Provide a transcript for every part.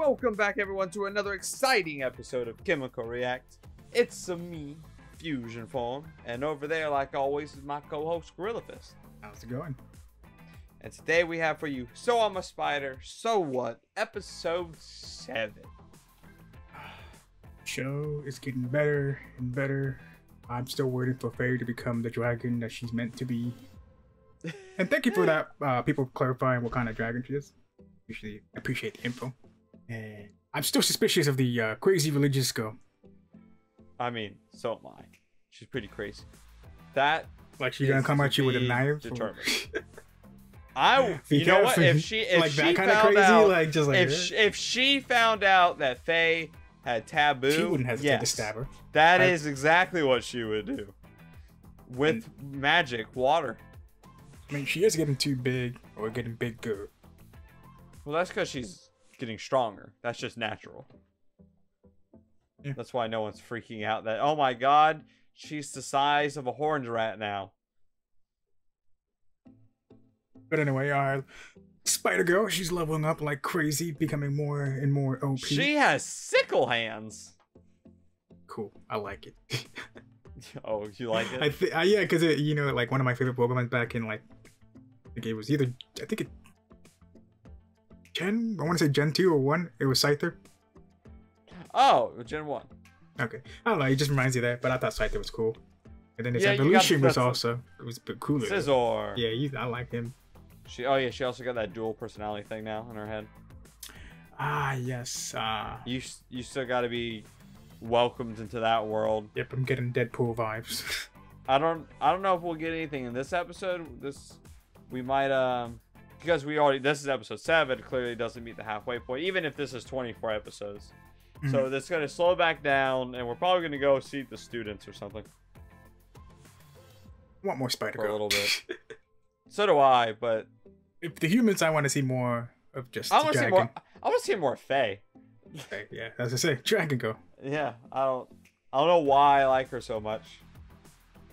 Welcome back, everyone, to another exciting episode of Chemical React. It's me, FuZionForm, and over there, like always, is my co-host, Gorillafist. How's it going? And today we have for you, So I'm a Spider, So What, Episode 7. Show is getting better and better. I'm still waiting for Faye to become the dragon that she's meant to be. And thank you for that, people clarifying what kind of dragon she is. Usually appreciate the info. And I'm still suspicious of the crazy religious girl. I mean, so am I. She's pretty crazy. That like she's gonna come at you with a knife. You know what? If she found out that Faye had taboo, she wouldn't hesitate to stab her. That is exactly what she would do with magic water. I mean, she is getting too big or getting bigger. Well, that's because she's getting stronger. That's just natural. Yeah. That's why no one's freaking out that, oh my god, she's the size of a horned rat now. But anyway, Spider-Girl, she's leveling up like crazy, becoming more and more OP. She has sickle hands. Cool. I like it. Oh, you like it? Yeah, because, you know, like one of my favorite Pokemon back in, like, the game was either, I think it Gen, I want to say Gen 2 or 1. It was Scyther. Oh, Gen 1. Okay. I don't know. It just reminds you of that, but I thought Scyther was cool. And then his evolution was also, it was a bit cooler. Scizor. Yeah, I like him. Oh, yeah. She also got that dual personality thing now in her head. Ah, yes. You still got to be welcomed into that world. Yep, I'm getting Deadpool vibes. I don't know if we'll get anything in this episode. We might, because this is episode 7, clearly doesn't meet the halfway point, even if this is 24 episodes. Mm-hmm. So that's going to slow back down, and we're probably going to go see the students or something. I want more Spider-Girl. For a little bit. So do I, but... If the humans, I want to see more of just Dragon. I want to see more Faye. Faye, yeah, as I say, Dragon Girl. Yeah, I don't know why I like her so much.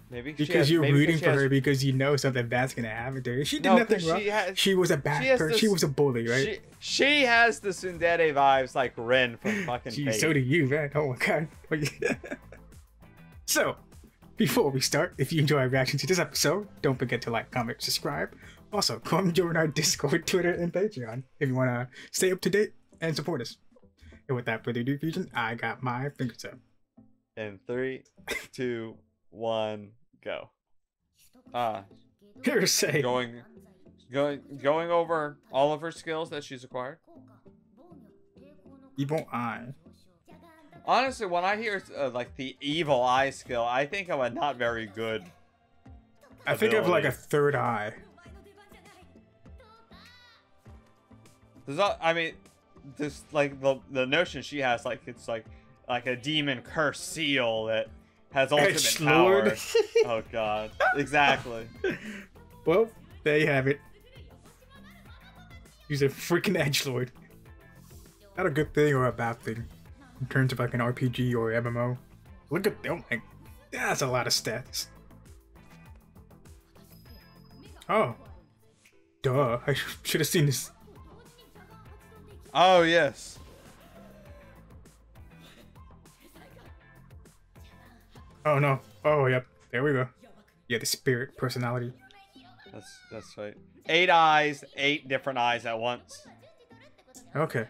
Maybe because you're rooting for her because you know something bad's gonna happen to her. She did nothing wrong. She was a bad person. She was a bully, right? She has the tsundere vibes like Ren from fucking Fae. So do you, man. Oh my god. So, before we start, if you enjoy our reaction to this episode, don't forget to like, comment, subscribe. Also, come join our Discord, Twitter, and Patreon if you want to stay up to date and support us. And without further ado, Fusion, I got my fingers up. In 3, 2, 1, go. Hearsay. Going over all of her skills that she's acquired. Evil eye. Honestly, when I hear like the evil eye skill, I think of a not very good ability. I think of like a third eye. I mean, this like the notion she has, like it's like a demon curse seal that has ultimate power. Oh god. Exactly. Well, there you have it. He's a freaking edgelord. Not a good thing or a bad thing in terms of like an RPG or MMO. Look at them. Like, that's a lot of stats. Oh. Duh. I should have seen this. Oh, yes. Oh no! Oh yep, there we go. Yeah, the spirit personality. That's right. 8 eyes, 8 different eyes at once. Okay.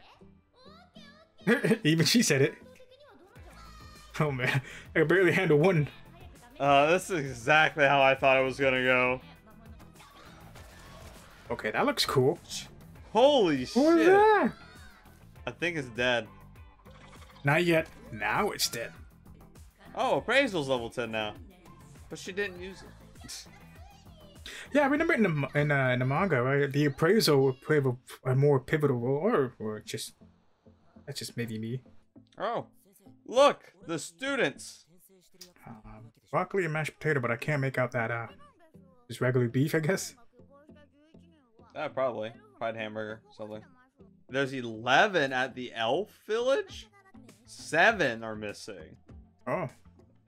Even she said it. Oh man, I can barely handle one. This is exactly how I thought it was gonna go. Okay, that looks cool. Holy shit! What is that? I think it's dead. Not yet. Now it's dead. Oh, appraisal's level 10 now, but she didn't use it. Yeah, I remember in the manga, right? The appraisal would play a more pivotal role, or just that's just maybe me. Oh, look, the students. Broccoli and mashed potato, but I can't make out that just regular beef, I guess. Probably fried hamburger, something. There's 11 at the elf village. 7 are missing. Oh.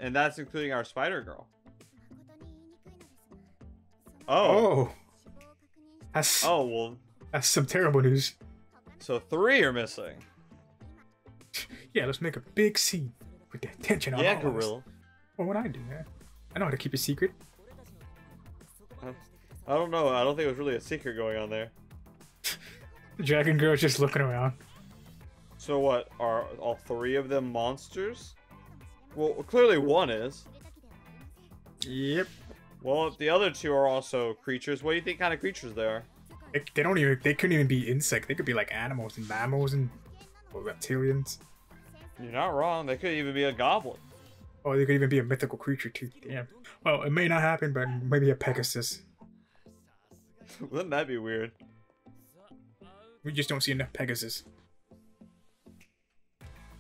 And that's including our Spider-Girl. Oh. That's some terrible news. So 3 are missing. yeah, let's make a big scene with the attention on all Gorilla. Of us. What would I do, man? I know how to keep a secret. I don't know. I don't think it was really a secret going on there. Dragon Girl just looking around. So what? Are all three of them monsters? Well, clearly one is. Yep. Well, if the other two are also creatures, what do you think kind of creatures they are? They don't even. They couldn't even be insect. They could be like animals and mammals and reptilians. You're not wrong. They could even be a goblin. Oh, they could even be a mythical creature too. Damn. Well, it may not happen, but maybe a Pegasus. Wouldn't that be weird? We just don't see enough Pegasus.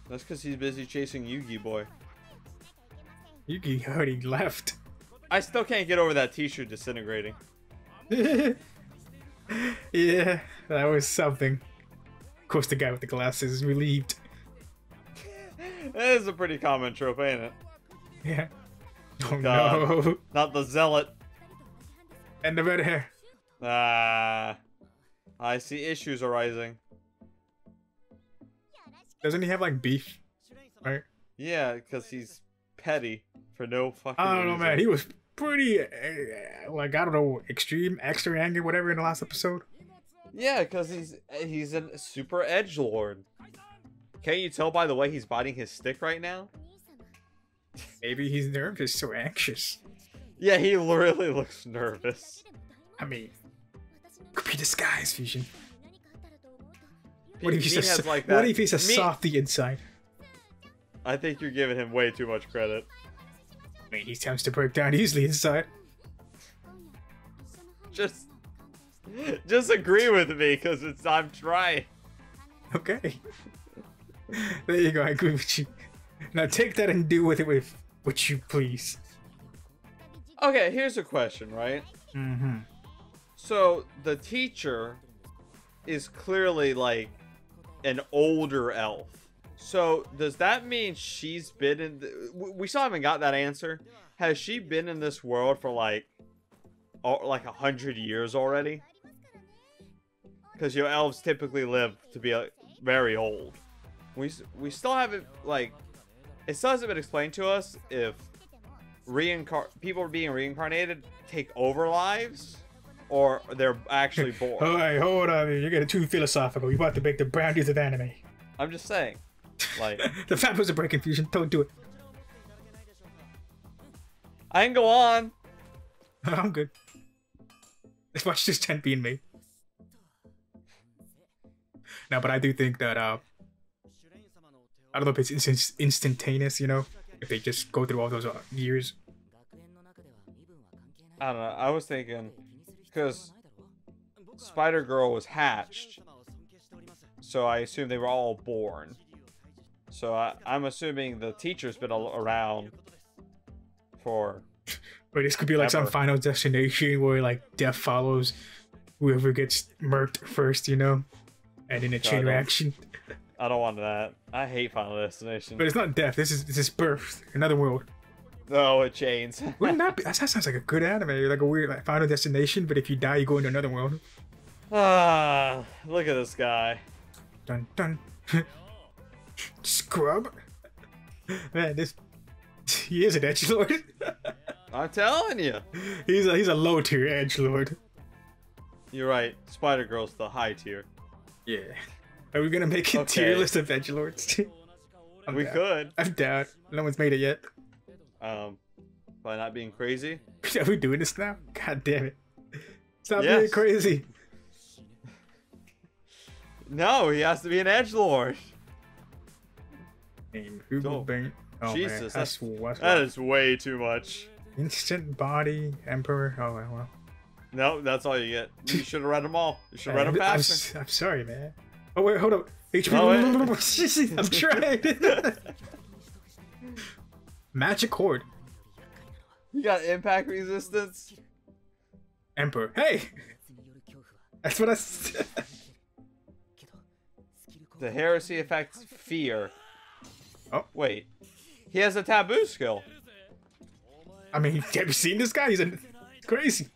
That's because he's busy chasing Yugi Boy. Yugi already left. I still can't get over that t-shirt disintegrating. Yeah, that was something. Of course, the guy with the glasses is relieved. That is a pretty common trope, ain't it? Yeah. Oh God, no. Not the zealot. And the red hair. Ah. I see issues arising. Doesn't he have like beef? Right? Yeah, because he's petty for no fucking reason. I don't know, man. He was pretty, like, I don't know, extreme, extra angry, whatever in the last episode. Yeah, because he's a super edgelord. Can't you tell by the way he's biting his stick right now? Maybe he's nervous, so anxious. Yeah, he really looks nervous. I mean, could be disguised, Fusion. What if he's like that? What if he's a softy inside? I think you're giving him way too much credit. I mean, he tends to break down easily inside. Just agree with me, cause I'm trying. Okay. There you go. I agree with you. Now take that and do with it with what you please. Okay, here's a question, right? Mm-hmm. So the teacher is clearly like an older elf. So does that mean she's been in? We still haven't got that answer. Has she been in this world for like 100 years already? Because your elves typically live to be very old. We still haven't, like, it still hasn't been explained to us if people being reincarnated take over lives or they're actually born. All right, hold on. You're getting too philosophical. You're about to break the boundaries of anime. I'm just saying. Like, the fact was a break confusion. Don't do it. I can go on. I'm good. Let's watch this tent being made. No, but I do think that, I don't know if it's instantaneous, you know, if they just go through all those years. I don't know. I was thinking, because Spider-Girl was hatched, so I assume they were all born. So I'm assuming the teacher's been around for... But this could be like ever. Some final destination where like death follows whoever gets murked first, you know, and in a chain reaction. I don't want that. I hate Final Destination. But it's not death. This is birth. Another world. Oh, it chains. Wouldn't that be? That sounds like a good anime. Like a weird like Final Destination, but if you die, you go into another world. Ah, look at this guy. Dun dun. Scrub. Man, he is an edgelord. I'm telling you. He's a low tier edgelord. You're right. Spider Girl's the high tier. Yeah. Are we gonna make a tier list of edgelords? We could. I'm down. No one's made it yet. By not being crazy. Are we doing this now? God damn it! Stop being crazy. No, he has to be an edgelord. Oh, Jesus, that is way too much. Instant body emperor. Oh well. No, that's all you get. You should have read them all. You should have read them faster. I'm sorry, man. Oh wait, hold up. HP. Oh, I'm trying. Magic Horde. You got impact resistance. Emperor. Hey. That's what I said. The heresy affects fear. Oh wait. He has a taboo skill. I mean, have you seen this guy? He's crazy.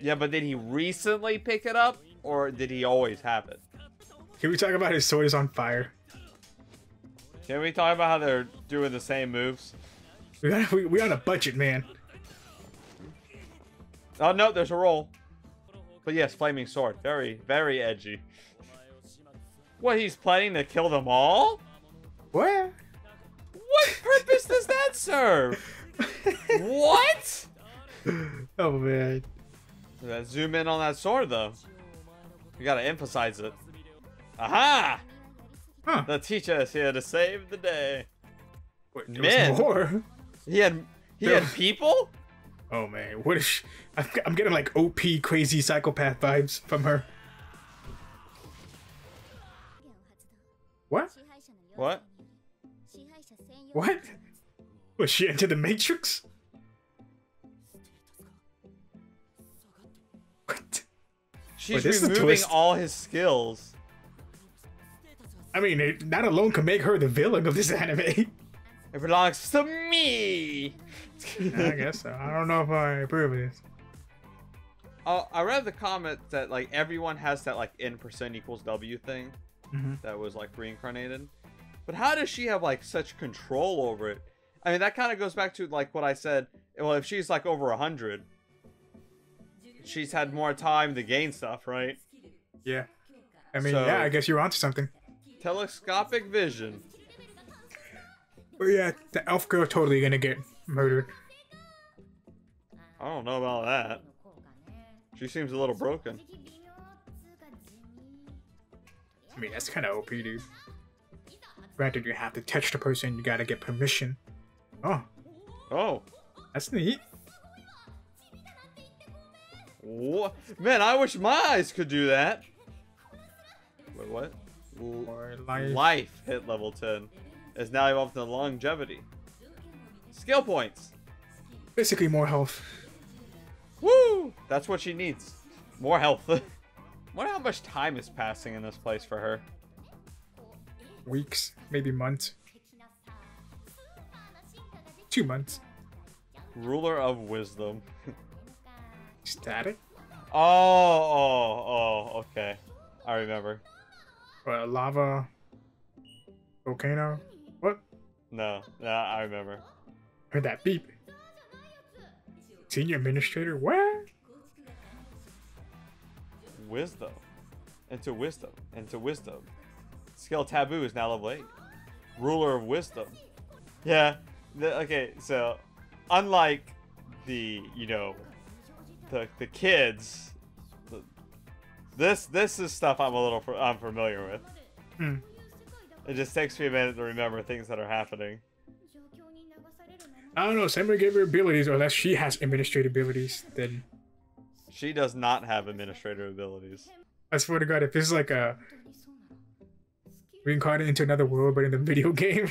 Yeah, but did he recently pick it up? Or did he always have it? Can we talk about his sword is on fire? Can we talk about how they're doing the same moves? We on a budget, man. Oh no, there's a roll. But yes, flaming sword. Very, very edgy. What, he's planning to kill them all? What? What purpose does that serve? What? Oh man. Let's zoom in on that sword though. You gotta emphasize it. Aha! Huh. The teacher is here to save the day. Wait, men. More. He had people? Oh man, what is she? I'm getting like OP crazy psychopath vibes from her. What? What? What? Was she into the Matrix? What? She's removing all his skills. I mean, it, that alone can make her the villain of this anime. It belongs to me. I guess so. I don't know if I approve of this. Oh, I read the comment that like everyone has that like N% = W thing that was like reincarnated. But how does she have like such control over it? I mean, that kind of goes back to like what I said. Well, if she's like over 100, she's had more time to gain stuff, right? Yeah. I mean, so, yeah, I guess you're onto something. Telescopic vision. Oh yeah, the elf girl totally gonna get murdered. I don't know about that. She seems a little broken. I mean, that's kind of OP, dude. Granted, you have to touch the person, you gotta get permission. Oh. Oh. That's neat. What? Man, I wish my eyes could do that. Wait, what? Life hit level 10. Is now evolved to longevity. Skill points. Basically more health. Woo! That's what she needs. More health. I wonder how much time is passing in this place for her. Weeks, maybe months. 2 months. Ruler of wisdom. Static? Oh, okay. I remember. Lava. Volcano. What? No, I remember. Heard that beep. Senior administrator, what? Wisdom. Into wisdom. Into wisdom. Skill taboo is now level 8. Ruler of wisdom. Yeah. Okay, so unlike the, you know, the kids, this is stuff I'm familiar with. Mm. It just takes me a minute to remember things that are happening. I don't know. Somebody gave her abilities, or unless she has administrator abilities, then she does not have administrator abilities. I swear to God, if this is like a reincarnated into another world, but in the video game,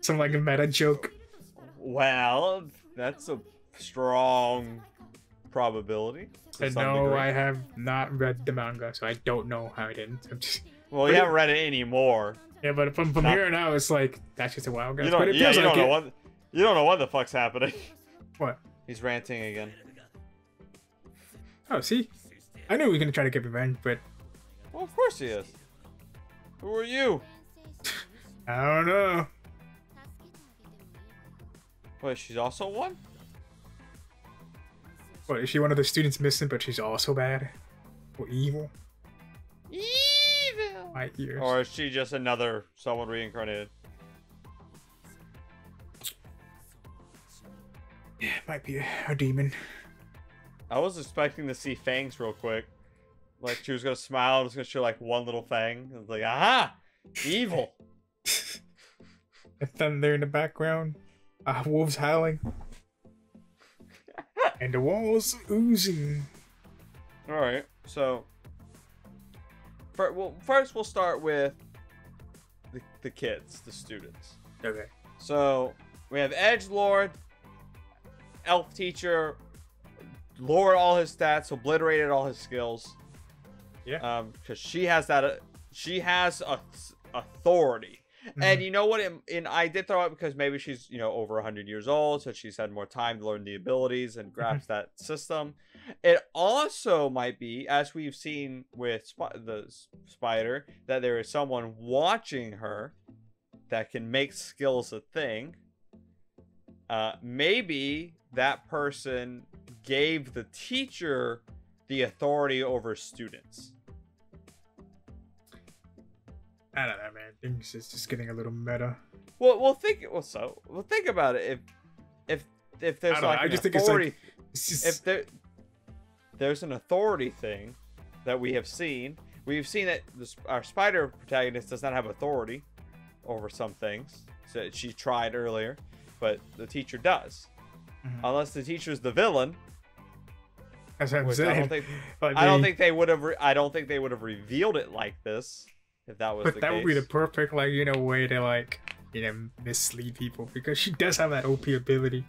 some like a meta joke. Well, that's a strong probability. And no, degree. I have not read the manga, so I don't know how it ends. Well, you haven't read it anymore. Yeah, but from here on out, it's like that's just a wild guy. You don't, yeah, you don't know what the fuck's happening. What? He's ranting again. Oh, see, I knew he was gonna try to get revenge, but well, of course he is. Who are you? I don't know. Wait, she's also one? What, is she one of the students missing, but she's also bad? Or evil? Evil! My ears. Or is she just another someone reincarnated? Yeah, it might be a demon. I was expecting to see fangs real quick. Like, she was gonna smile, and was gonna show, like, one little fang. It was like, aha! Evil! And thunder in the background. Wolves howling. And the walls oozing. Alright, so... First, we'll start with the kids, the students. Okay. So, we have Edgelord, Elf Teacher, lowered all his stats, obliterated all his skills. Yeah. Because she has that, she has authority, and you know what? And I did throw out because maybe she's, you know, over 100 years old, so she's had more time to learn the abilities and grasp that system. It also might be, as we've seen with the spider, that there is someone watching her, that can make skills a thing. Maybe that person gave the teacher the authority over students. I don't know, man. I think it's just getting a little meta. Well, think about it. If there's like an authority, if there's an authority thing that we have seen, that our spider protagonist does not have authority over some things. So she tried earlier, but the teacher does. Mm-hmm. Unless the teacher's the villain. That's what I'm saying. I don't think they would have revealed it like this if that was the case. But that would be the perfect, like, you know, way to, like, you know, mislead people, because she does have that OP ability.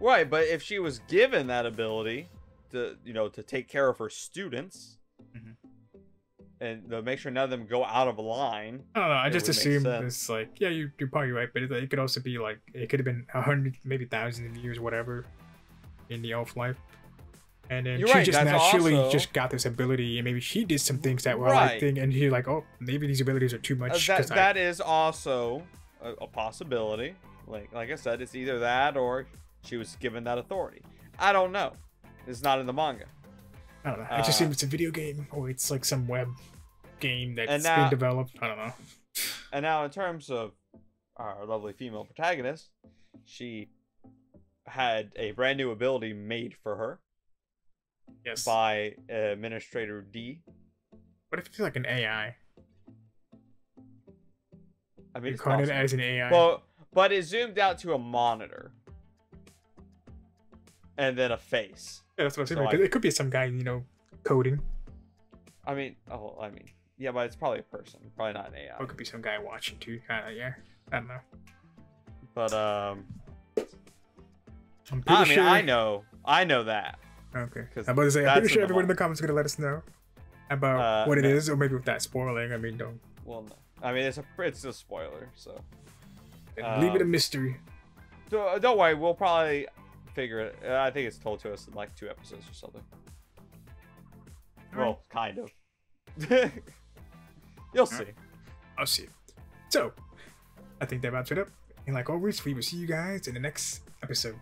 Right, but if she was given that ability to, you know, to take care of her students, mm-hmm, and to make sure none of them go out of line. I don't know. I just assume it's like, yeah, you're probably right, but it could also be like, it could have been 100, maybe 1,000 years, whatever, in the elf life. And then she just naturally just got this ability, and maybe she did some things that were like thing, and she's like, oh, maybe these abilities are too much. That is also a possibility. Like I said, it's either that or she was given that authority. I don't know. It's not in the manga. I don't know. I just assume it's a video game, or it's like some web game that's been developed. I don't know. And now, in terms of our lovely female protagonist, she had a brand new ability made for her. Yes. By Administrator D. What if it's like an AI? I mean, it's called it as an AI. Well, but it zoomed out to a monitor, and then a face. Yeah, that's what I'm saying. So like, it could be some guy, you know, coding. I mean, yeah, but it's probably a person, probably not an AI. Or it could be some guy watching too. Yeah, I don't know. But I know that. Okay. I'm about to say, I'm pretty sure everyone in the comments is going to let us know about what it is, or maybe without spoiling. I mean, don't. Well, no. I mean, it's a spoiler, so leave it a mystery. So don't worry, we'll probably figure it. I think it's told to us in like 2 episodes or something. All well, right. Kind of. You'll see. Right. I'll see. So, I think that wraps it up. And like always, we will see you guys in the next episode.